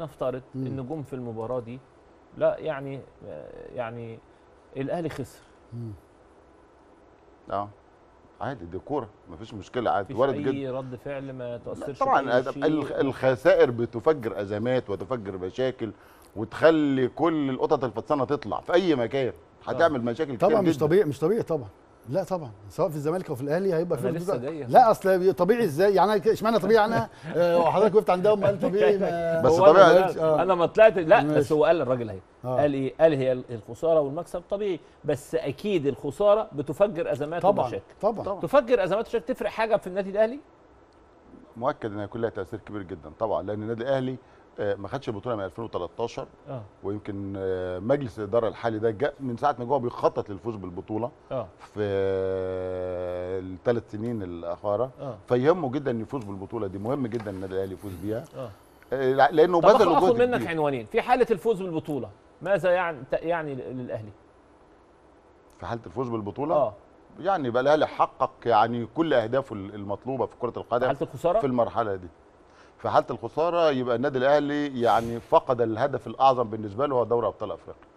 نفترض ان جم في المباراه دي لا يعني الاهلي خسر عادي، دي كوره مفيش مشكله، عادي وارد جدا، اي رد فعل ما تاثرش طبعا. الخسائر بتفجر ازمات وتفجر مشاكل وتخلي كل القطط الفطسانه تطلع في اي مكان، هتعمل مشاكل كتير طبعا. مش طبيعي طبعا، لا طبعا، سواء في الزمالك او في الاهلي هيبقى في لسه جايه. لا اصل طبيعي ازاي يعني؟ اشمعنى طبيعي انا وحضرتك وقفت عندها وما قال طبيعي بس طبيعي انا ما طلعت لا ماشي. بس هو قال الراجل اهي قال ايه؟ قال هي الخساره والمكسب طبيعي، بس اكيد الخساره بتفجر ازمات ومشاكل طبعا تفجر ازمات ومشاكل. تفرق حاجه في النادي الاهلي؟ مؤكد ان هيكون لها تاثير كبير جدا طبعا، لان النادي الاهلي ما خدش البطوله من 2013 ويمكن مجلس الاداره الحالي ده جاء من ساعه ما جوه بيخطط للفوز بالبطوله في الثلاث سنين الاخيره فيهمه جدا ان يفوز بالبطوله دي، مهم جدا النادي الاهلي يفوز بيها لانه بذل وجهد. طب اخد منك عنوانين في حاله الفوز بالبطوله، ماذا يعني للاهلي في حاله الفوز بالبطوله؟ يعني بقى الاهلي حقق يعني كل اهدافه المطلوبه في كره القدم. في حاله الخساره؟ في المرحله دي في حالة الخسارة يبقى النادي الأهلي يعني فقد الهدف الأعظم بالنسبة له، هو دوري أبطال أفريقيا.